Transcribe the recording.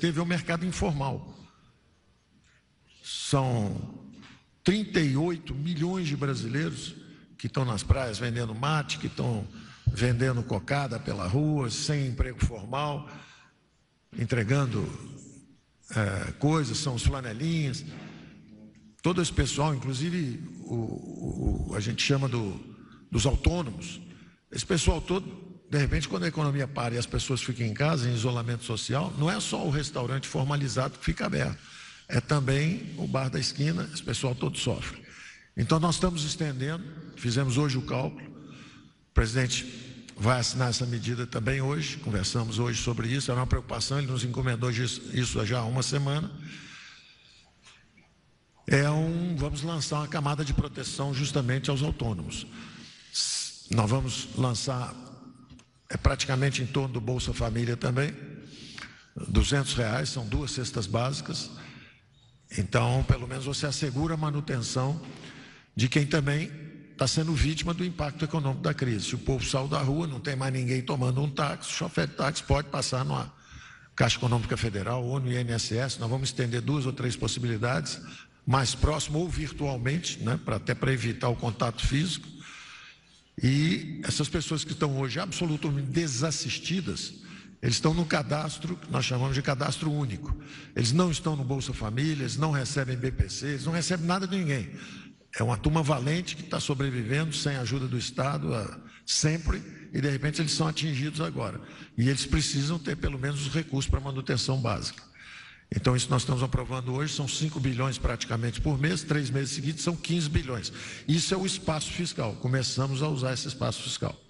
teve é o mercado informal. São 38 milhões de brasileiros que estão nas praias vendendo mate, que estão vendendo cocada pela rua, sem emprego formal, entregando coisas, são os flanelinhas. Todo esse pessoal, inclusive a gente chama dos autônomos, esse pessoal todo, de repente, quando a economia para e as pessoas ficam em casa, em isolamento social, não é só o restaurante formalizado que fica aberto, é também o bar da esquina, esse pessoal todo sofre. Então, nós estamos estendendo, fizemos hoje o cálculo, o presidente vai assinar essa medida também hoje, conversamos hoje sobre isso, era uma preocupação, ele nos encomendou isso já há uma semana. Vamos lançar uma camada de proteção justamente aos autônomos. Nós vamos lançar, praticamente em torno do Bolsa Família também, R$200, são 2 cestas básicas. Então, pelo menos você assegura a manutenção de quem também está sendo vítima do impacto econômico da crise. Se o povo saiu da rua, não tem mais ninguém tomando um táxi, o chofer de táxi pode passar numa Caixa Econômica Federal ou no INSS. Nós vamos estender 2 ou 3 possibilidades, mais próximo ou virtualmente, né, até para evitar o contato físico. E essas pessoas que estão hoje absolutamente desassistidas, eles estão no cadastro, que nós chamamos de cadastro único. Eles não estão no Bolsa Família, eles não recebem BPC, eles não recebem nada de ninguém. É uma turma valente que está sobrevivendo sem a ajuda do Estado sempre, e de repente eles são atingidos agora. E eles precisam ter pelo menos os recursos para manutenção básica. Então, isso nós estamos aprovando hoje, são 5 bilhões praticamente por mês, 3 meses seguidos são 15 bilhões. Isso é o espaço fiscal, começamos a usar esse espaço fiscal.